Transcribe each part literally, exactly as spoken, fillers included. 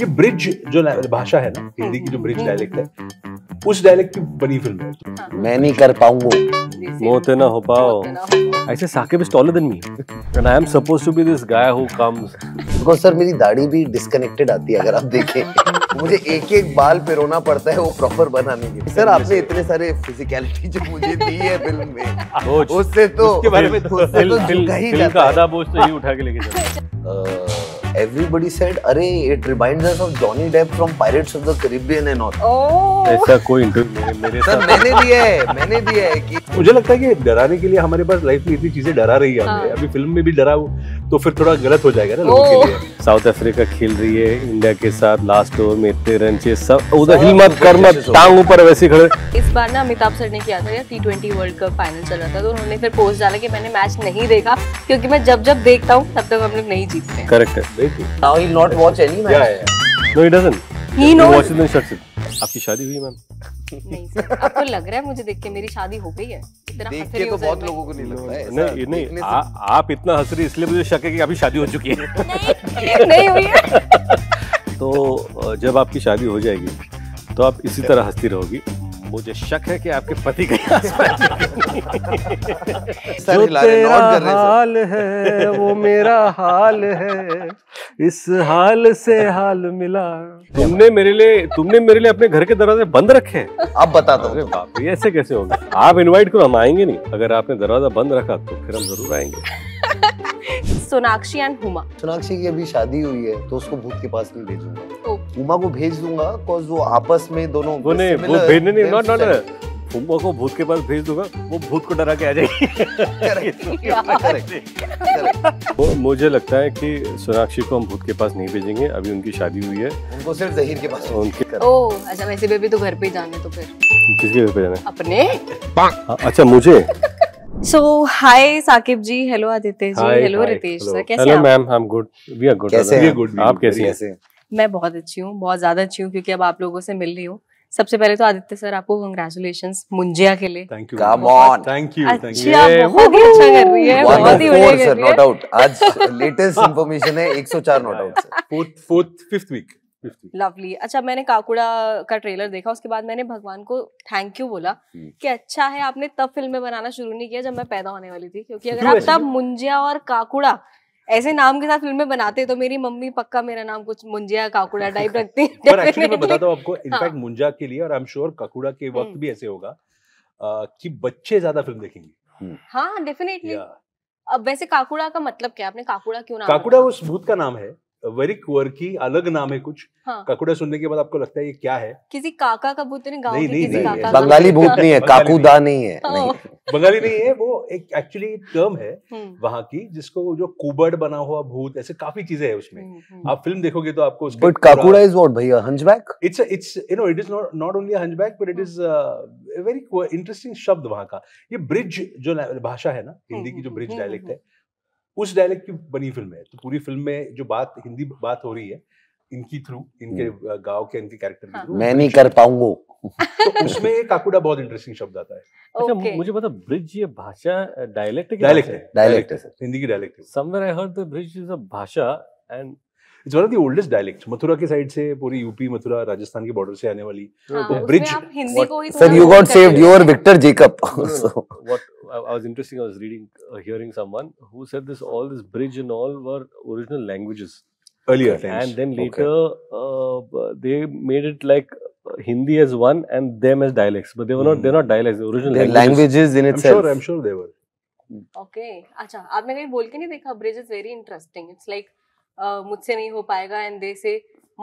ये ब्रिज जो भाषा है ना, हिंदी की जो ब्रिज डायलेक्ट है, उस डायलेक्ट की बड़ी फिल्म है। हाँ। मैं नहीं कर पाऊंगा, मोते ना हो पाओ। ऐसे Saqib is taller than me and I am supposed to be this guy who comes because sir मेरी दाढ़ी भी डिस्कनेक्टेड आती है, अगर आप देखें मुझे एक एक बाल पिरोना पड़ता है वो प्रॉपर बनाने के। सर आपने इतने सारे फिजिकलिटी जो मुझे दी है फिल्म में, उससे तो उसके बारे में फिल्म का आधा बोझ तो ही उठा के लेके जाता। Everybody said, "अरे, it reminds us of Johnny Depp from Pirates of the Caribbean and all." Oh. ऐसा कोई इंटरव्यू मेरे साथ मैंने दिया है, मैंने दिया है कि मुझे लगता है कि डराने के लिए हमारे पास लाइफ में इतनी चीजें डरा रही है। हाँ। अभी फिल्म में भी डरा हो तो फिर थोड़ा गलत हो जाएगा ना लोगों के लिए। साउथ अफ्रीका खेल रही है इंडिया के साथ, लास्ट ओवर में इतने रन चाहिए, सब उधर हिम्मत कर मत, टांग ऊपर वैसे खड़े। इस बार ना अमिताभ सर ने किया था यार, T twenty world cup final चल रहा था तो उन्होंने फिर पोस्ट डाला कि मैंने मैच नहीं देखा क्योंकि मैं जब जब देखता हूँ तब तक हम लोग नहीं जीतते। करेक्ट है। Now he'll not watch any match. No, he doesn't. He knows. He watches and shuts it. आपकी शादी हुई मैम? नहीं सर, आपको लग रहा है मुझे देख के मेरी शादी हो गई है? देख के तो बहुत लोगों को नहीं लगता है। नहीं नहीं, आप इतना हंस रही इसलिए मुझे शक है कि आपकी शादी हो चुकी है। नहीं नहीं हुई है। तो जब आपकी शादी हो जाएगी तो आप इसी तरह हंसती रहोगी। मुझे शक है कि आपके पति के जो तेरा हाल है वो मेरा हाल है, इस हाल से हाल मिला। तुमने मेरे लिए तुमने मेरे लिए अपने घर के दरवाजे बंद रखे हैं? आप बता दो। अरे बाप रे, ऐसे कैसे होगा? आप इनवाइट करो, हम आएंगे नहीं। अगर आपने दरवाजा बंद रखा तो फिर हम जरूर आएंगे। सोनाक्षी एंड हुमा। सोनाक्षी की अभी शादी हुई है तो उसको भूत के पास नहीं भेजूंगा, हुमा को भेज दूंगा। कॉज वो आपस में दोनों वो नहीं वो भेजने नहीं नॉट नॉट हुमा को भूत के पास भेज दूंगा, वो भूत को डरा के आ जाएगी। मुझे लगता है कि सोनाक्षी को हम भूत के पास नहीं भेजेंगे, अभी उनकी शादी हुई है, उनको सिर्फ ज़हीर के पास। ओह अच्छा, वैसे बेबी तो घर पे जाने, तो फिर किसके घर पे जाना है? अपने। अच्छा मुझे। So hi Saqib ji, hello Aditya ji, hello Ritesh sir, कैसे हैं? Hello ma'am, I'm good, we are good, we are good. आप कैसे हैं? मैं बहुत अच्छी हूँ, बहुत ज्यादा अच्छी हूँ क्योंकि अब आप लोगों से मिल रही हूँ। सबसे पहले तो आदित्य सर आपको कंग्रेचुलेशंस मुंजिया के लिए। Thank you, come on, thank you, thank you. अच्छा, बहुत ही अच्छा कर रही है, बहुत ही बढ़िया कर रही है। नॉट आउट, आज लेटेस्ट इंफॉर्मेशन है एक सौ चार नॉट आउट से। Fourth fourth fifth week. Lovely. अच्छा मैंने काकुड़ा का ट्रेलर देखा, उसके बाद मैंने भगवान को थैंक यू बोला कि अच्छा है आपने तब फिल्में बनाना शुरू नहीं किया जब मैं पैदा होने वाली थी, क्योंकि अगर आप तब मुंजिया और काकुड़ा ऐसे नाम के साथ फिल्में बनाते तो मेरी मम्मी पक्का मेरा नाम कुछ मुंजिया काकुड़ा टाइप रखती है। पर एक्चुअली मैं बताता हूं आपको, इनफैक्ट मुंजिया के लिए और आई एम श्योर काकुड़ा के वक्त भी ऐसे होगा कि बच्चे ज्यादा फिल्म देखेंगे। हाँ डेफिनेटली। अब वैसे काकुड़ा का मतलब क्या, आपने काकुड़ा क्यों नाम? काकुड़ा उस भूत का नाम है, वेरी क्वर्की, अलग नाम है कुछ। हाँ। काकुड़ा सुनने के बाद आपको लगता है ये क्या है? किसी काका का भूत नहीं, गांव नहीं, नहीं, किसी नहीं, काका बंगाली भूत नहीं है, काकुदा नहीं है, बंगाली नहीं है, वो एक एक्चुअली टर्म है वहाँ की जिसको जो कुबड़ बना हुआ भूत, ऐसे काफी चीजें है उसमें। आप फिल्म देखोगे तो आपको उसके बट काकुड़ा इज व्हाट भैया, hunchback? It's it's you know it is not not only hunchback but it is a very interesting शब्द वहाँ का। ये ब्रिज जो भाषा है ना, हिंदी की जो ब्रिज डायलेक्ट है, उस डायलेक्ट की बनी फिल्म है। तो पूरी फिल्म में जो बात हिंदी बात हो रही है इनकी थ्रू, इनके गांव के इनके कैरेक्टर के थ्रू। मैं नहीं कर पाऊंगा। तो उसमें काकुड़ा बहुत इंटरेस्टिंग शब्द आता है। अच्छा okay. मुझे पता ब्रिज ये भाषा डायलेक्ट है, डायलेक्ट है, डायलेक्ट है सर, हिंदी की डायलेक्ट है। Somewhere I heard the Braj is a भाषा and it's one of the oldest dialects. Mathura के साइड से पूरी यूपी, मथुरा, राजस्थान के बॉर्डर से आने वाली तो Braj. Sir you got saved, you are Victor Jacob. I was interesting. I was reading, uh, hearing someone who said this. All this bridge and all were original languages earlier, and times. Then later okay. uh, they made it like Hindi as one and them as dialects, but they were mm. not. They're not dialects. They're original languages. languages in itself. I'm sure. I'm sure they were. Okay. अच्छा आपने कहीं बोल के नहीं देखा? Bridge is very interesting. It's like uh, मुझसे नहीं हो पाएगा and they say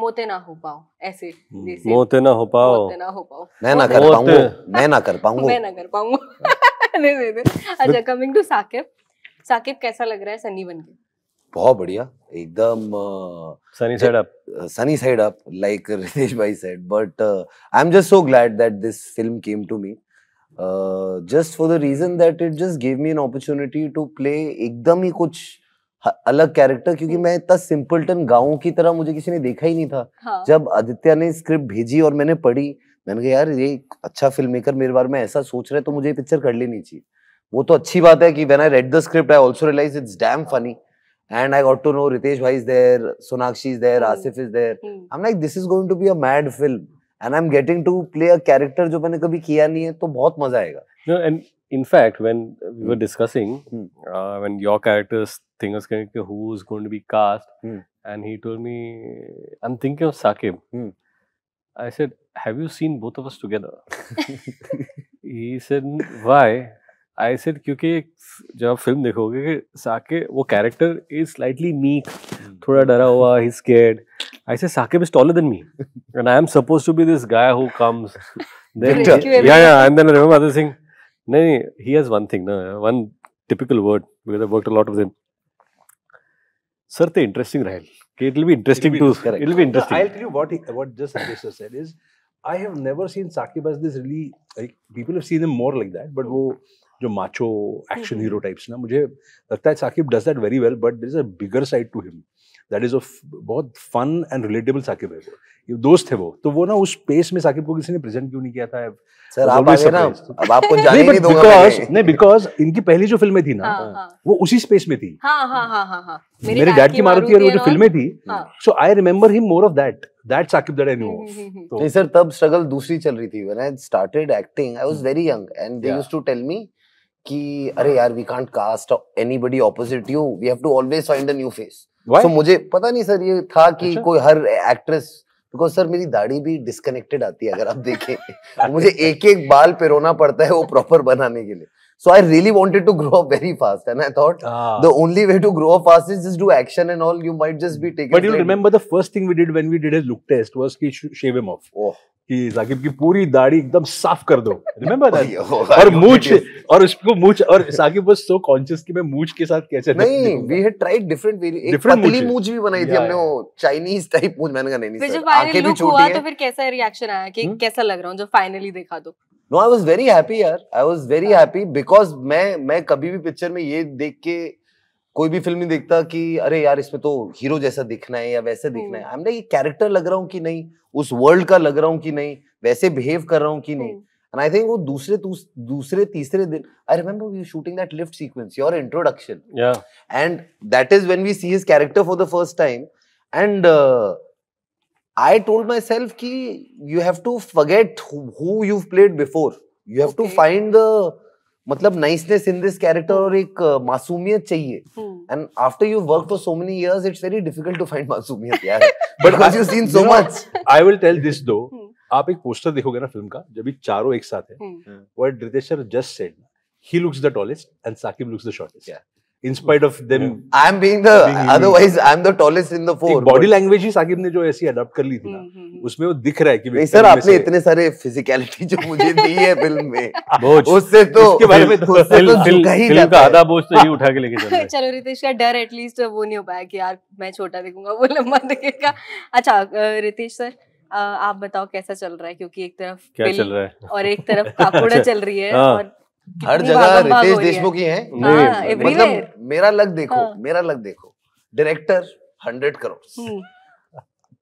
मोते ना हो पाओ, ऐसे जैसे मोते ना हो पाओ, मोते ना हो पाओ, मैं ना कर पाऊंगा, मैं ना कर पाऊंगा, मैं ना कर पाऊंगा। नहीं नहीं। अच्छा कमिंग टू साकिब, साकिब कैसा लग रहा है सनी बनके? बहुत बढ़िया, एकदम sunny side up, sunny side up like Ritesh भाई said, but I am just so glad that this film came to me, just for the reason that it just give me an opportunity to play एकदम ही कुछ अलग character, क्योंकि मैं इतना simpleton गाँव की तरह मुझे किसी ने देखा ही नहीं था। हाँ। जब आदित्य ने स्क्रिप्ट भेजी और मैंने पढ़ी, मैंने कहा यार ये अच्छा फिल्म मेकर मेरे बारे में ऐसा सोच रहा है तो मुझे ये पिक्चर कर लेनी चाहिए। वो तो अच्छी बात है कि when I read the script I also realise it's damn funny And I got to know Ritesh bhai is there, Sonakshi is there, mm. Asif is there. Mm. I'm like, this is going to be a mad film, and I'm getting to play a character जो मैंने कभी किया नहीं है, तो बहुत मजा आएगा. No, and in fact, when we were discussing, mm. uh, when your character's thing was going to who's going to be cast, mm. and he told me, I'm thinking of Shakib. Mm. I said, have you seen both of us together? He said, why? I said, क्योंकि जब आप film देखोगे कि साकिब वो character is slightly meek, थोड़ा डरा हुआ, he's scared. I said, Saqib is taller than me, and I am supposed to be this guy who comes. Then, yeah, yeah, and then I remember other thing. नहीं, he has one thing, ना, one typical word because I worked a lot with him. Sir, the interesting Rahel. It will be interesting to. It will be interesting. I'll tell you what he, what just Ritesh said is, I have never seen Sakiba as this really like people have seen him more like that, but वो जो macho action hero types ना मुझे लगता है Shakib does that very well, but there is a bigger side to him that is of बहुत fun and relatable Shakib है वो. ये दोस्त है वो, तो वो ना उस space में Shakib को किसी ने present क्यों नहीं किया था? सर आप आगे ना, अब आपको जाने नहीं दूँगा. Because नहीं because इनकी पहली जो फिल्में थी ना वो उसी space में थी. हाँ हाँ हाँ हाँ. मेरे dad की मारुति और वो जो फिल्में थी, so I remember him more of that. That Shakib that I knew of. नहीं सर तब struggle दूसरी चल रही थी. When I started acting, I was very young and they used to tell me कि अरे यार we can't cast anybody opposite you, we have to always find a new face. Why? So मुझे पता नहीं सर ये था कि कोई हर actress, because सर मेरी दाढ़ी भी disconnected आती है अगर आप देखें, मुझे एक एक बाल पेरोना पड़ता है वो proper बनाने के लिए. So I really wanted to grow up very fast, and I thought ah. the only way to grow up fast is just do action and all. You might just be taken. But you remember the first thing we did when we did his look test was कि shave him off. Oh. कि साकिब की पूरी दाढ़ी एकदम साफ कर दो. Remember that? और मूछ और उसको मूछ और साकिब was so conscious कि मैं मूछ के साथ कैसे नहीं. We had tried different various. एक पतली मूछ भी बनाई थी हमने वो Chinese type मूछ. मैंने कहा नहीं नहीं सर आंखें भी छोटी हैं. तो फिर कैसा रिएक्शन आया कि कैसा लग रहा हूँ जब finally देखा तो? No, I was very happy यार. I was very happy because मैं मैं कभी भी पिक्चर में ये देख के कोई भी फिल्म नहीं देखता कि अरे यार इसमें तो हीरो जैसा दिखना है या वैसे दिखना है. आई एम लाइक ये कैरेक्टर लग रहा हूँ कि नहीं, उस वर्ल्ड का लग रहा हूँ कि नहीं, वैसे बिहेव कर रहा हूँ कि नहीं. एंड आई थिंक वो दूसरे दूसरे तीसरे दिन I remember we were shooting that lift sequence, your introduction, and that is when we see his character for the first time. And I told myself कि you have to forget who you've played before. You have okay. to find the मतलब niceness in this character और एक मासूमियत चाहिए. And after you've worked for so many years, it's very difficult to find मासूमियत यार. But because you've seen so you know, much, I will tell this though. आप एक poster देखोगे ना फिल्म का, जब ये चारों एक साथ है, what Ritesh sir just said, he looks the tallest and Shakib looks the shortest. Yeah. In spite of them, yeah. I'm being the being otherwise I'm the tallest in the four. Body language ही साकिब ने जो ऐसी adopt कर ली थी ना, उसमें वो दिख रहा है कि नहीं सर आपने इतने सारे फिजिकलिटी जो मुझे दी है फिल्म में, उससे तो इसके बारे में फिल्म का आधा बोझ तो ये उठा के लेके चल रहा है. चलो रितेश का डर एटलीस्ट वो नहीं हो पाया कि यार मैं छोटा दिखूंगा वो लंबा दिखेगा. अच्छा रितेश सर आप बताओ कैसा चल रहा है, क्योंकि एक तरफ क्या चल रहा है और एक तरफ काकुड़ा चल रही है और हर जगह रितेश देशमुख ही हैं. मतलब मेरा लग देखो, मेरा लग देखो, director hundred crore,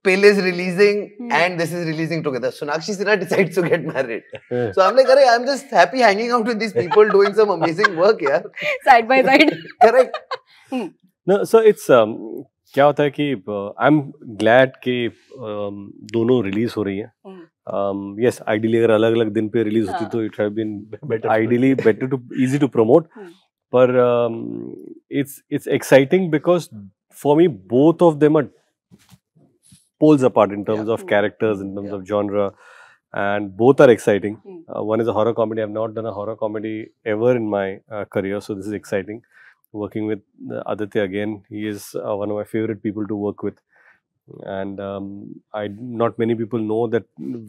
Pele is releasing and this is releasing together. Sonakshi Sinha decides to get married. So I'm like, "Arey, I'm just happy hanging out with these people doing some amazing work, yaar." Side by side. Correct. No, so it's um क्या होता है कि I'm glad कि दोनों release हो रही हैं. Um, yes, ideally अगर अलग अलग दिन पे रिलीज होती तो it have been better. Ideally better to easy to promote. पर um, it's it's exciting because for me both of them are poles apart in terms yeah. of characters, in terms yeah. of genre, and both are exciting. Uh, one is a horror comedy. I've not done a horror comedy ever in my uh, career, so this is exciting. Working with Aditya again, he is uh, one of my favorite people to work with. And um, I not many people know that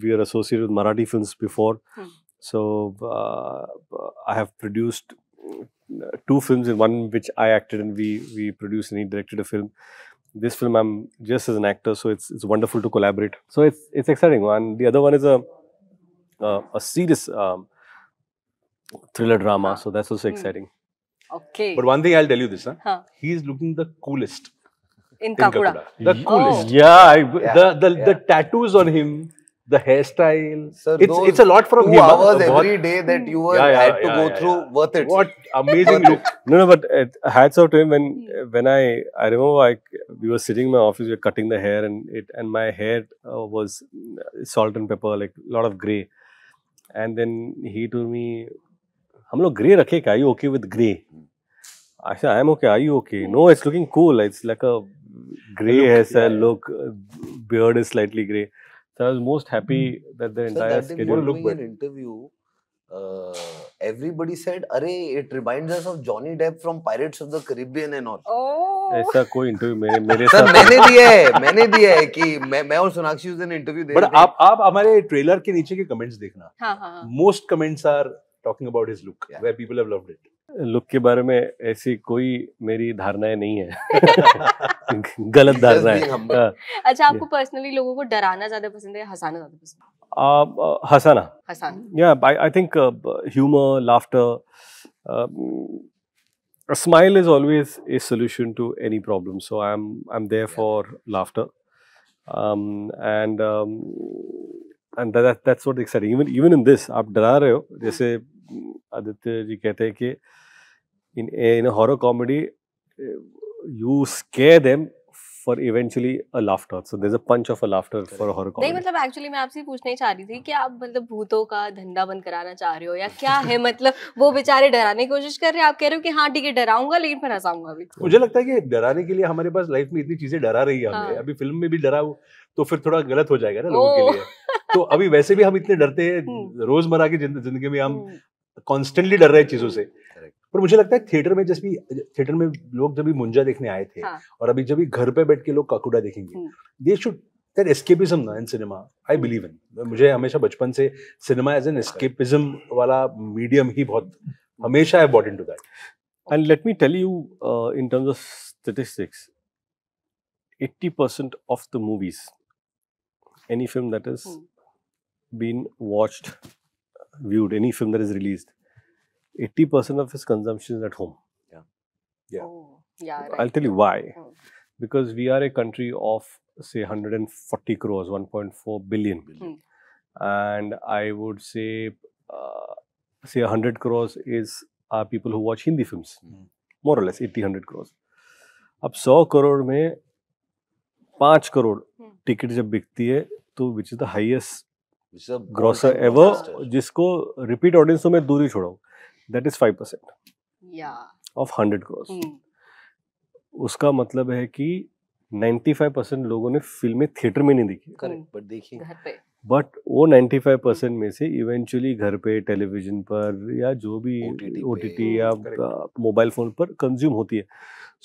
we are associated with Marathi films before. Hmm. So uh, I have produced two films, in one which I acted and we we produced and he directed a film. This film I'm just as an actor, so it's it's wonderful to collaborate. So it's it's exciting one. The other one is a uh, a serious um, thriller drama, so that's also exciting. Hmm. Okay. But one thing I'll tell you this, huh? Huh. He is looking the coolest. In Kakuda. In Kakuda. The coolest. Oh. Yeah, I, yeah, the the yeah. the tattoos on him. the hairstyle. Sir, it's, it's a lot from him. Two hours every day that you were yeah, yeah, had to yeah, go yeah, through, yeah. worth it. What amazing look. No, no, but it, hats off to him. When when I I remember I, we were sitting in my office, we were cutting the hair, and it and my hair uh, was salt and pepper, like a lot of grey. And then he told me, "Hum log grey rakhe, are you okay with grey?" I said, "I am okay. Are you okay?" "No, it's looking cool. It's like a grey hairstyle look. Beard is slightly grey." So I was most happy hmm. that the entire so that schedule looked good. In an interview, uh, everybody said, "Arey, it reminds us of Johnny Depp from Pirates of the Caribbean and all." Oh. ऐसा कोई interview मेरे मेरे साथ मैंने दिया है, मैंने दिया है कि मैं मैं और सोनाक्षी उस दिन interview दे रहे थे। But आप आप हमारे trailer के नीचे के comments देखना। हाँ हाँ हाँ। Most comments are talking about his look, yeah. where people have loved it. Look के बारे में ऐसी कोई मेरी धारणाएं नहीं है, गलत धारणाएं। अच्छा, आपको पर्सनली लोगों को डराना ज्यादा पसंद है या हंसाना ज्यादा पसंद है? Uh, uh, हंसाना। हंसाना। Yeah, I I think humor, laughter, uh, a smile is always a solution to any problem. So I'm I'm there for yeah. laughter, um, and um, and that that's what exciting. Even even in this, आप डरा रहे हो जैसे आदित्य जी कहते हैं कि in in a horror comedy you scare them for eventually a laughter, so there's a punch of a laughter for a horror comedy. नहीं मतलब actually मैं आपसे पूछना ही चाह रही थी कि आप मतलब भूतों का धंधा बंद कराना चाह रहे हो या क्या है, मतलब वो बेचारे डराने की कोशिश कर रहे हैं, आप कह रहे हो कि हाँ ठीक है डराऊंगा लेकिन फिर हंसाऊंगा भी। मुझे लगता है कि डराने के लिए हमारे पास लाइफ में इतनी चीजें डरा रही है हमें, अभी फिल्म में भी डरा तो फिर थोड़ा गलत हो जाएगा ना लोगों के लिए, तो अभी वैसे भी हम इतने डरते हैं रोजमर्रा की जिंदगी में, हम कॉन्स्टेंटली डर रहे हैं चीजों से। पर मुझे लगता है थिएटर में जब भी थिएटर में लोग जब भी मुंजा देखने आए थे हाँ. और अभी जब भी घर पे बैठ के लोग काकुड़ा देखेंगे, दे शुड दैट एस्केपिज्म ना in cinema, I believe in. मुझे हमेशा बचपन से सिनेमा एज एन एस्केपिज्म वाला मीडियम ही बहुत हमेशा I bought into that. And let me tell you in terms of statistics, eighty percent of the movies, any film that is been watched, viewed, any film that is released, eighty percent of his consumption is at home. Yeah, yeah. Oh, yeah, right. I'll tell you why. Oh. Because we are a country of say one hundred forty crores, one point four billion, mm. and I would say uh, say one hundred crores is are people who watch Hindi films, mm. more or less eighty to one hundred crores. अब one hundred crore में five crore mm. ticket जब बिकती है, तो which is the highest grosser ever, जिसको repeat ऑडियंसों में दूरी छोड़ाऊं, that is five percent of hundred crores. उसका मतलब है कि ninety-five percent लोगों ने फिल्में थिएटर में नहीं देखी, करेक्ट, बट देखी घर पे, बट वो ninety-five percent में से इवेंचुअली घर पे टेलीविजन पर या जो भी ओटीटी या मोबाइल फोन पर कंज्यूम होती है।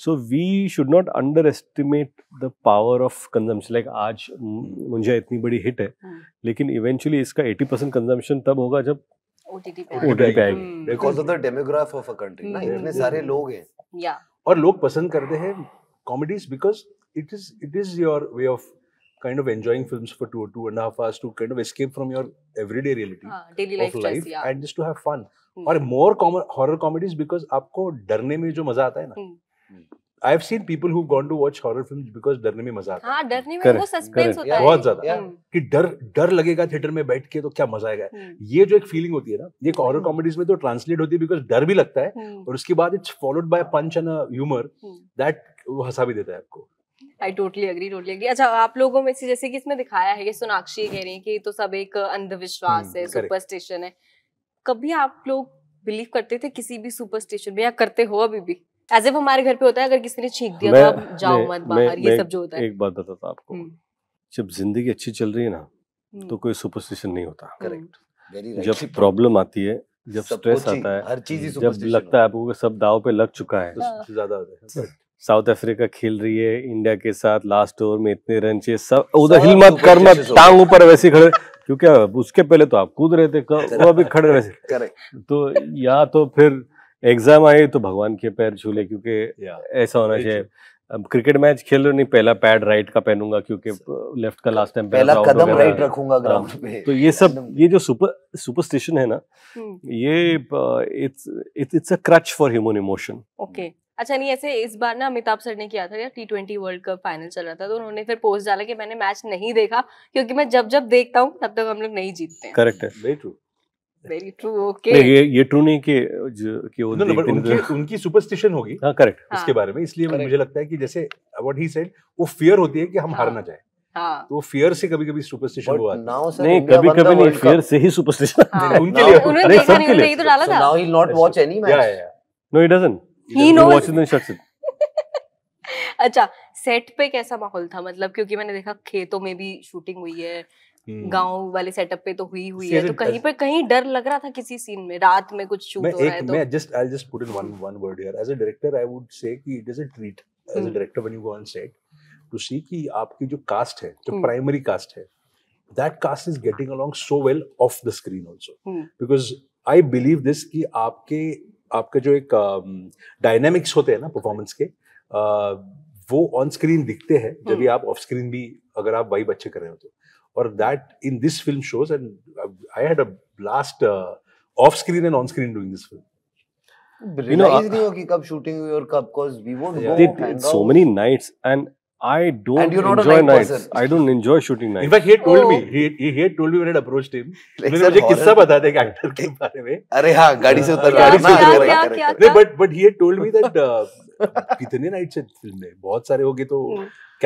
So we should not underestimate the power of consumption. Like आज मुंजिया इतनी बड़ी हिट है, लेकिन इवेंचुअली इसका eighty percent कंजम्पशन तब होगा जब ओटीटी पे आएगी, because of the demograph of a country ना, इतने सारे लोग हैं या और लोग पसंद करते हैं comedies because it is it is your way of kind of enjoying films for two or two and a half hours to kind of escape from your everyday reality, uh, daily life, of life stress, yeah. and just to have fun. Hmm. Or more com horror comedies because आपको डरने में जो मजा आता है ना, hmm. I have seen people who've gone to watch horror films because डरने में मजा आता है। हाँ, डरने में वो सस्पेंस होता है बहुत ज़्यादा कि डर डर लगेगा थिएटर में बैठ के तो क्या मजा आएगा। ये जो एक फीलिंग होती है ना, ये हॉरर कॉमेडीज में तो ट्रांसलेट होती है बिकॉज डर भी लगता है और उसके बाद it's followed by punch and humour that वो हंसा भी देता है आपको। I totally agree, totally agree. अच्छा, आप लोगों में से जैसे कि इसमें दिखाया है कि सोनाक्षी कह रही है कि तो सब एक अंधविश्वास है, सुपरस्टिशन है। कभी आप लोग बिलीव करते थे किसी भी सुपरस्टिशन में या करते हो अभी भी? As if हमारे घर पे होता है अगर किसी ने छींक दिया तो आप जाओ मत बाहर, ये सब जो होता है। एक बात बताता आपको, जब जिंदगी अच्छी चल रही है ना तो कोई सुपरस्टिशन नहीं होता, करेक्ट। जब प्रॉब्लम आती है, जब स्ट्रेस आता है, हर चीज जब लगता है आपको सब दाव पे लग चुका है, ज्यादा होता है। साउथ अफ्रीका खेल रही है इंडिया के साथ, लास्ट ओवर में इतने रन चाहिए, सब उधर हिल मत कर मत, टांग ऊपर वैसे खड़े, क्योंकि उसके पहले तो आप कूद रहे थे, वो अभी खड़े वैसे, तो या तो फिर एग्जाम आए तो भगवान के पैर छू ले क्योंकि ऐसा होना चाहिए। अब क्रिकेट मैच खेल रहे नहीं, पहला पैड राइट का पहनूंगा क्योंकि लेफ्ट का लास्ट टाइम पहला कदम राइट रखूंगा ग्राउंड पे। तो ये सब ये जो सुपर सुपरस्टिशन है ना, ये it's it's a crutch for human emotion. Okay, अच्छा नहीं, ऐसे इस बार ना अमिताभ सर ने किया था यार, T twenty world cup final चल रहा था तो उन्होंने फिर पोस्ट डाला कि मैंने मैच नहीं देखा क्योंकि मैं जब जब देखता हूँ तब तक हम लोग नहीं जीतते। करेक्ट है, very true, very true. Okay, ये ये ट्रू नहीं कि कि वो उनकी उनकी सुपरस्टिशन होगी। हां करेक्ट, उसके बारे में। इसलिए मुझे लगता है कि जैसे व्हाट ही सेड, वो फियर होती है कि हम हार ना जाए। हाँ। तो फियर से कभी कभी सुपरस्टिशन हुआ नहीं, कभी कभी नहीं, फियर से ही सुपरस्टिशन उनके लिए। उन्होंने देखा नहीं, उन्होंने ही तो डाला था, now he not watch any match. No he doesn't, he knows watch the shots. अच्छा, सेट पे कैसा माहौल था? मतलब क्योंकि मैंने देखा खेतों में भी शूटिंग हुई है, गांव वाले सेटअप पे तो हुई हुई है, तो कहीं पर कहीं डर लग रहा था किसी सीन में, रात में कुछ शूट हो रहा है तो मैं just I will just put in one one word here. As a director I would say कि it is a treat as a director when you go on set to see कि आपकी जो cast है, जो primary cast है, that cast is getting along so well of the screen also, because I believe this कि आपके आपके जो एक डायनामिक्स होते हैं ना परफॉर्मेंस के, वो ऑन स्क्रीन दिखते हैं जब भी आप ऑफ स्क्रीन भी अगर आप वाइब अच्छे कर रहे हो तो। और that in this film shows, and I had a blast off screen and on screen doing this film. Realise नहीं हो कि कब शूटिंग हुई और कब, because we won't so many nights and I don't enjoy nights. I don't enjoy shooting nights. In fact, he had told me. He he he had told me when I approached him. मैंने मुझे किस्सा बता दे actor के बारे में। अरे हाँ, गाड़ी से उतर गाड़ी से उतर गया। नहीं, but but he had told me that कितने nights है फिल्म में, बहुत सारे हो गए तो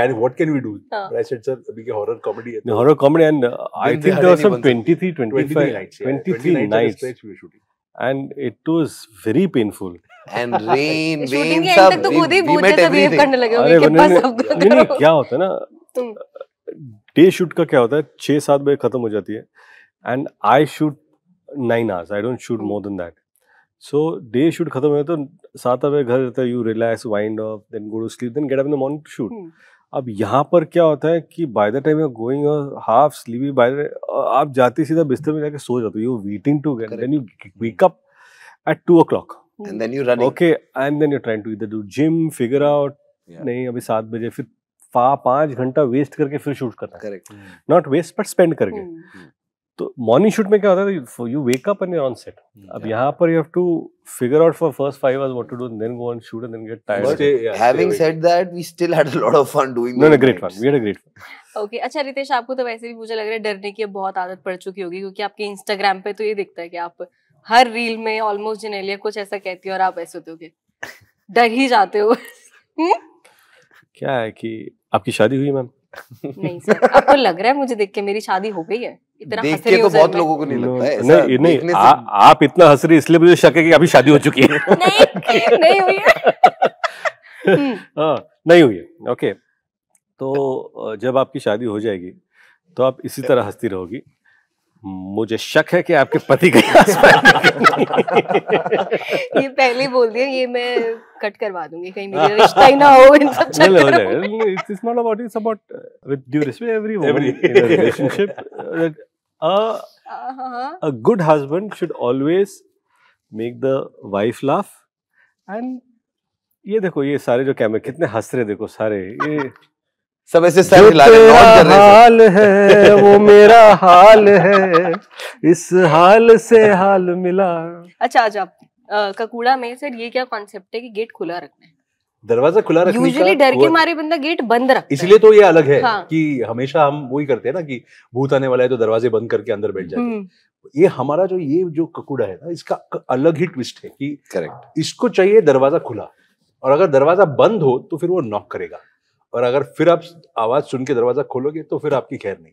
can what can we do? I said sir, अभी के horror comedy है। No horror comedy and I think there were some twenty three twenty five twenty three nights we were shooting. And it was very painful. And rain, rain, सब तो खुद ही बोझ जैसा behave करने लगे होंगे कि बस अब कुछ करो। नहीं क्या होता है ना, डे शूट का क्या होता है, छः सात बजे खत्म हो जाती है। And I shoot nine hours. I don't shoot more than that. So day shoot खत्म हो जाता है, सात बजे घर जाता है, you relax, wind up, then go to sleep, then get up in the morning to shoot. अब यहाँ पर क्या होता है कि by the time you are going और हाफ स्लीपी, बाय द आप जाते सीधा बिस्तर में जाके सो जाते हो, you waiting to get, then you wake up at two o'clock, and then you running, okay, and then you trying to इधर डू जिम, फिगर आउट, नहीं अभी सात बजे, फिर पाँच घंटा वेस्ट करके फिर शूट करना। Correct, not waste but spend करके। तो मॉर्निंग शूट में क्या होता है, you wake up and on set. अब यहाँ पर you have to figure out for first five hours what to do, then go on shoot and then get tired. Having said that, we still had a lot of fun doing. No no, great fun, we had a great fun. Okay, अच्छा रितेश, आपको तो वैसे भी मुझे लग रहा है डरने की बहुत आदत पड़ चुकी होगी, क्योंकि आपके इंस्टाग्राम पे तो ये दिखता है कि आप हर रील में ऑलमोस्ट जेनेलिया कुछ ऐसा कहती हो और आप ऐसे होते हो कि डर ही जाते हो। क्या है कि आपकी शादी हुई मैम? नहीं सर, आपको लग रहा है मुझे देख के मेरी शादी हो गई है? इतना देख के तो बहुत लोगों को नहीं लगता है। नहीं नहीं, आ, आप इतना हंस रही इसलिए मुझे शक है कि अभी शादी हो चुकी है। नहीं नहीं हुई है। हाँ नहीं हुई है। ओके, तो जब आपकी शादी हो जाएगी तो आप इसी तरह हंसती रहोगी। मुझे शक है कि आपके पति के ये पहले बोल दिया, ये मैं कट करवा दूंगी कहीं मेरा रिश्ता ही ना हो इन सब चक्करों। It's not about, it's about with due respect every woman in a relationship, a good husband should always make the wife laugh. And ये देखो, ये सारे जो कैमरे कितने हंस रहे, देखो सारे ये सब ऐसे सर हिला रहे, नॉट कर रहे। हाल है वो मेरा हाल है, इस हाल से हाल मिला। अच्छा अच्छा, ककूड़ा में सर ये क्या कॉन्सेप्ट है कि गेट खुला रखना है, दरवाजा खुला रखने का? डर के मारे बंदा गेट बंद रखता है, इसलिए तो ये अलग है। हाँ। कि हमेशा हम वही करते हैं ना कि भूत आने वाला है तो दरवाजे बंद करके अंदर बैठ जाते हैं। ये हमारा जो ये जो ककूड़ा है ना, इसका अलग ही ट्विस्ट है कि करेक्ट, इसको चाहिए दरवाजा खुला, और अगर दरवाजा बंद हो तो फिर वो नॉक करेगा, और अगर फिर आप आवाज सुन के दरवाजा खोलोगे तो फिर आपकी खैर नहीं।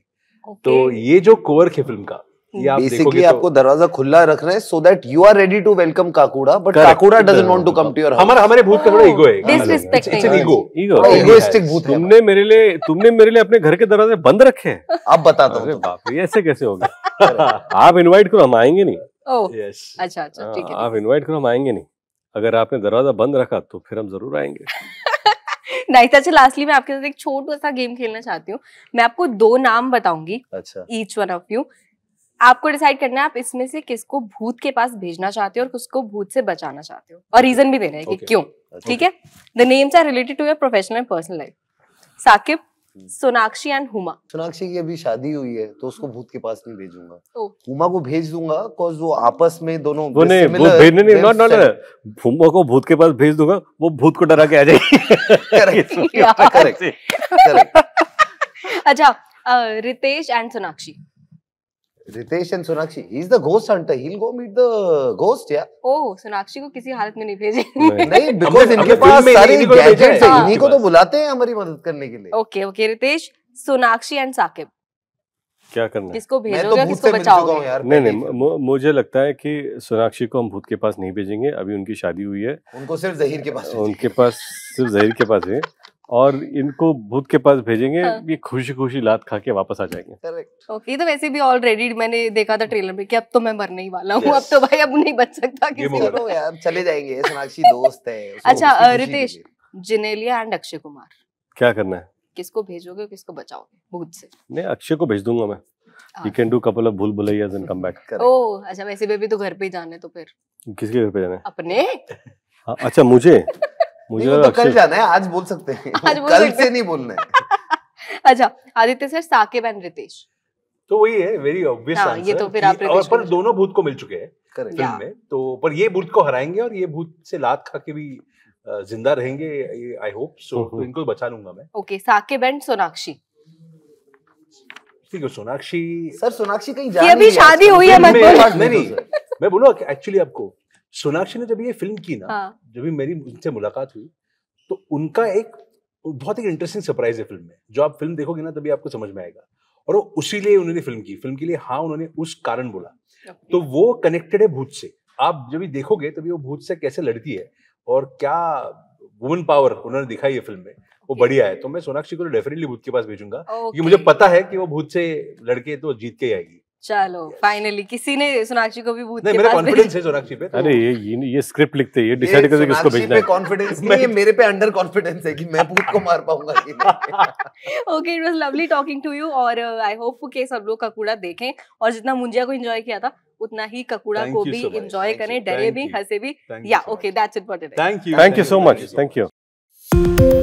okay. तो ये जो कोर है फिल्म का, ये आप बेसिकली आपको तो दरवाजा खुला रखना है, so that you are ready to welcome Kakuda, but Kakuda doesn't want to come to your house. हमारे हमारे भूत का बड़ा ईगो है, डिसरिस्पेक्ट है, इट्स एन ईगो, ईगोइस्टिक भूत। तुमने मेरे लिए तुमने मेरे लिए अपने घर के दरवाजे बंद रखे हैं? अब बताता हूं। अरे बाप रे, ऐसे कैसे होगा? आप इनवाइट करो, हम आएंगे नहीं। ओह यस, अच्छा अच्छा ठीक है, आप इनवाइट करो, हम आएंगे नहीं। अगर आपने दरवाजा बंद रखा तो फिर हम जरूर आएंगे। नाइट। अच्छा, लास्टली मैं आपके साथ एक छोटा सा गेम खेलना चाहती हूँ। मैं आपको दो नाम बताऊंगी, अच्छा, ईच वन ऑफ यू। आपको डिसाइड करना है आप इसमें से किसको भूत के पास भेजना चाहते हो और किसको भूत से बचाना चाहते हो, और रीजन भी देना है कि okay. क्यों, ठीक okay. है। The names are related to your professional and personal life. Saqib, Sonakshi and Huma. Sonakshi की अभी शादी हुई है तो उसको भूत के पास नहीं भेजूंगा, हुमा को भेज दूंगा बिकॉज वो आपस में दोनों वो नहीं, वो भेजने नहीं, नॉट नॉट हुमा को भूत के पास भेज दूंगा, वो भूत को डरा के आ जाएगी। Correct correct. अच्छा Ritesh and Sonakshi. Ritesh and Sonakshi, he is the ghost hunter, he'll go meet the ghost, yeah. Oh, Sonakshi को किसी हालत में नहीं भेजेंगे। नहीं, because इनके पास सारे गैजेट्स हैं, इन्हीं को तो बुलाते हैं हमारी मदद करने के लिए। Okay, okay, Ritesh, Sonakshi and Saqib. क्या करना है? किसको भेजोगे, किसको बचाओगे? नहीं नहीं, मुझे लगता है कि सोनाक्षी को हम भूत के पास नहीं भेजेंगे, अभी उनकी शादी हुई है, उनको सिर्फ ज़हीर के पास, उनके पास सिर्फ ज़हीर के पास है, और इनको भूत के पास भेजेंगे, हाँ। ये खुशी खुशी लात खा के वापस आ जाएंगे। करेक्ट। ओके, तो वैसे भी ऑलरेडी मैंने देखा था ट्रेलर में कि अब तो मैं मरने ही वाला हूँ, yes. अब तो भाई अब नहीं बच सकता किसी को। यार चले जाएंगे, सोनाक्षी दोस्त है। अच्छा रितेश, जेनेलिया एंड अक्षय कुमार। क्या करना है, किसको भेजोगे, किसको बचाओगे भूत से? नहीं, अक्षय को भेज दूंगा मैं। You can do couple of भूल भुलैयाज़ and come back। ओह अच्छा, वैसे भी तो घर पे जाने, तो फिर किसके घर पे जाना है? अपने। अच्छा मुझे मुझे तो कल जाना है, आज बोल सकते हैं, कल से नहीं बोलना है। अच्छा आदित्य सर, साकिब एंड रितेश। तो वही है, वेरी ऑब्वियस आंसर। ये तो फिर आप रितेश, और पर दोनों भूत को मिल चुके हैं फिल्म में, तो पर ये भूत को हराएंगे और ये भूत से लात खा के भी जिंदा रहेंगे, आई होप सो, तो इनको बचा लूंगा मैं। Okay, Saqib and Sonakshi. ठीक है, सोनाक्षी सर, सोनाक्षी कहीं जा रही है, अभी शादी हुई है, मत बोलो। नहीं मैं बोलूं एक्चुअली आपको, सोनाक्षी ने जब ये फिल्म की ना, हाँ। जब भी मेरी उनसे मुलाकात हुई तो उनका एक बहुत ही इंटरेस्टिंग सरप्राइज है फिल्म में, जो आप फिल्म देखोगे ना तभी आपको समझ में आएगा, और वो उसी लिए उन्होंने फिल्म की, फिल्म के लिए हाँ उन्होंने उस कारण बोला, तो वो कनेक्टेड है भूत से। आप जब भी देखोगे तभी वो भूत से कैसे लड़ती है और क्या वुमन पावर उन्होंने दिखाई है फिल्म में, वो बढ़िया है। तो मैं सोनाक्षी को डेफिनेटली भूत के पास भेजूंगा, क्योंकि मुझे पता है कि वो भूत से लड़के तो जीत के ही आएगी। चलो फाइनली yes. किसी ने सोनाक्षी को भी भूत के पास कॉन्फिडेंस है सोनाक्षी पे तो। अरे ये ये, ये स्क्रिप्ट लिखते ये डिसाइड करते किसको भेजना है। कॉन्फिडेंस नहीं, ये मेरे पे अंडर कॉन्फिडेंस है कि मैं भूत को मार पाऊंगा कि नहीं। Okay, it was lovely talking to you, और आई होप कि सब लोग ककूड़ा देखें, और जितना मुंजिया को एंजॉय किया था उतना ही ककूड़ा को भी एंजॉय करें, डरे भी, हंसे भी। या okay, that's it for today. Thank you, thank you so much, thank you.